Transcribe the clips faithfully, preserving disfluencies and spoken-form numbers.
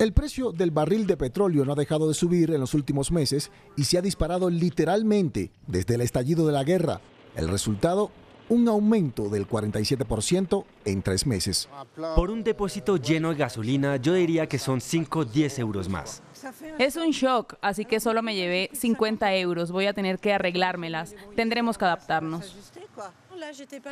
El precio del barril de petróleo no ha dejado de subir en los últimos meses y se ha disparado literalmente desde el estallido de la guerra. El resultado, un aumento del cuarenta y siete por ciento en tres meses. Por un depósito lleno de gasolina, yo diría que son cinco o diez euros más. Es un shock, así que solo me llevé cincuenta euros. Voy a tener que arreglármelas. Tendremos que adaptarnos.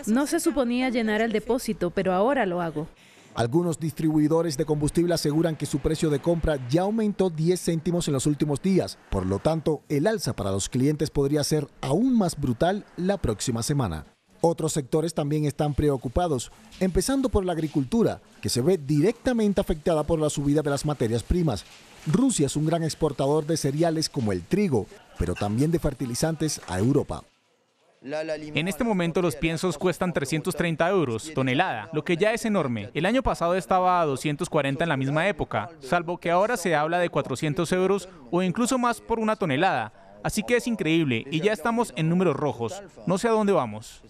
No se suponía llenar el depósito, pero ahora lo hago. Algunos distribuidores de combustible aseguran que su precio de compra ya aumentó diez céntimos en los últimos días. Por lo tanto, el alza para los clientes podría ser aún más brutal la próxima semana. Otros sectores también están preocupados, empezando por la agricultura, que se ve directamente afectada por la subida de las materias primas. Rusia es un gran exportador de cereales como el trigo, pero también de fertilizantes a Europa. En este momento los piensos cuestan trescientos treinta euros, tonelada, lo que ya es enorme. El año pasado estaba a doscientos cuarenta en la misma época, salvo que ahora se habla de cuatrocientos euros o incluso más por una tonelada. Así que es increíble y ya estamos en números rojos. No sé a dónde vamos.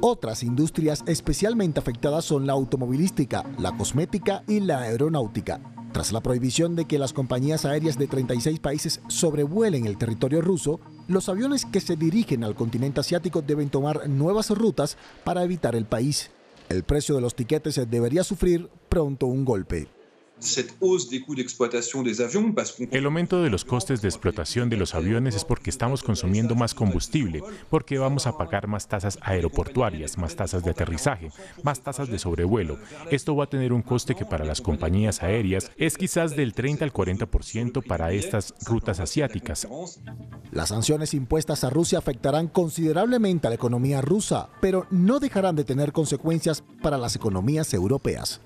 Otras industrias especialmente afectadas son la automovilística, la cosmética y la aeronáutica. Tras la prohibición de que las compañías aéreas de treinta y seis países sobrevuelen el territorio ruso, los aviones que se dirigen al continente asiático deben tomar nuevas rutas para evitar el país. El precio de los tiquetes debería sufrir pronto un golpe. El aumento de los costes de explotación de los aviones es porque estamos consumiendo más combustible, porque vamos a pagar más tasas aeroportuarias, más tasas de aterrizaje, más tasas de sobrevuelo. Esto va a tener un coste que para las compañías aéreas es quizás del treinta al cuarenta por ciento para estas rutas asiáticas. Las sanciones impuestas a Rusia afectarán considerablemente a la economía rusa, pero no dejarán de tener consecuencias para las economías europeas.